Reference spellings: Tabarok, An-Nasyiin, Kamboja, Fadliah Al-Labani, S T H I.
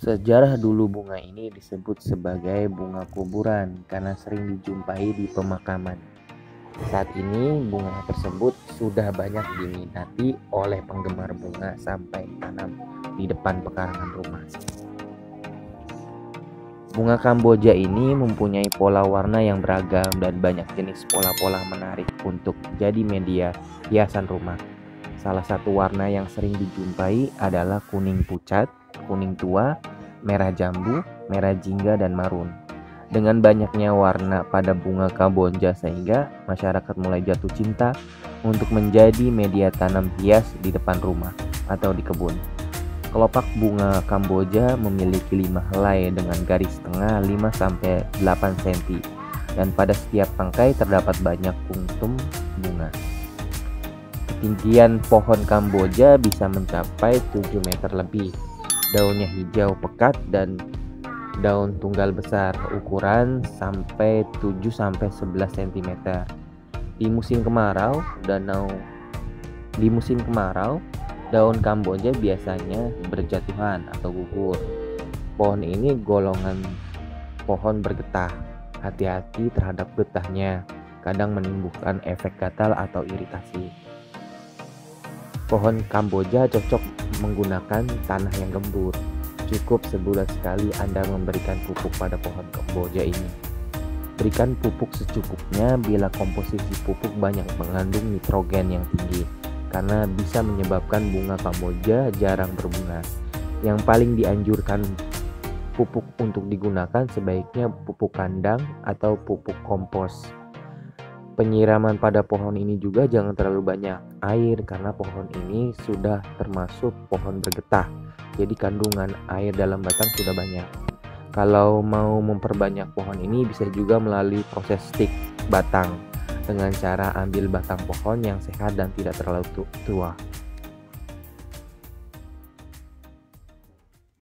Sejarah dulu bunga ini disebut sebagai bunga kuburan karena sering dijumpai di pemakaman. Saat ini bunga tersebut sudah banyak diminati oleh penggemar bunga sampai tanam di depan pekarangan rumah. Bunga Kamboja ini mempunyai pola warna yang beragam dan banyak jenis pola-pola menarik untuk jadi media hiasan rumah. Salah satu warna yang sering dijumpai adalah kuning pucat, kuning tua, merah jambu, merah jingga, dan marun. Dengan banyaknya warna pada bunga Kamboja sehingga masyarakat mulai jatuh cinta untuk menjadi media tanam hias di depan rumah atau di kebun. Kelopak bunga Kamboja memiliki 5 helai dengan garis tengah 5-8 cm dan pada setiap tangkai terdapat banyak kuntum bunga. Ketinggian pohon Kamboja bisa mencapai 7 meter lebih. Daunnya hijau pekat dan daun tunggal besar ukuran sampai 7-11 cm. Di musim kemarau, daun Kamboja biasanya berjatuhan atau gugur. Pohon ini golongan pohon bergetah. Hati-hati terhadap getahnya, kadang menimbulkan efek gatal atau iritasi. Pohon Kamboja cocok menggunakan tanah yang gembur. Cukup sebulan sekali Anda memberikan pupuk pada pohon Kamboja ini. Berikan pupuk secukupnya bila komposisi pupuk banyak mengandung nitrogen yang tinggi, karena bisa menyebabkan bunga Kamboja jarang berbunga. Yang paling dianjurkan pupuk untuk digunakan sebaiknya pupuk kandang atau pupuk kompos. Penyiraman pada pohon ini juga jangan terlalu banyak air karena pohon ini sudah termasuk pohon bergetah, jadi kandungan air dalam batang sudah banyak. Kalau mau memperbanyak pohon ini bisa juga melalui proses stik batang dengan cara ambil batang pohon yang sehat dan tidak terlalu tua.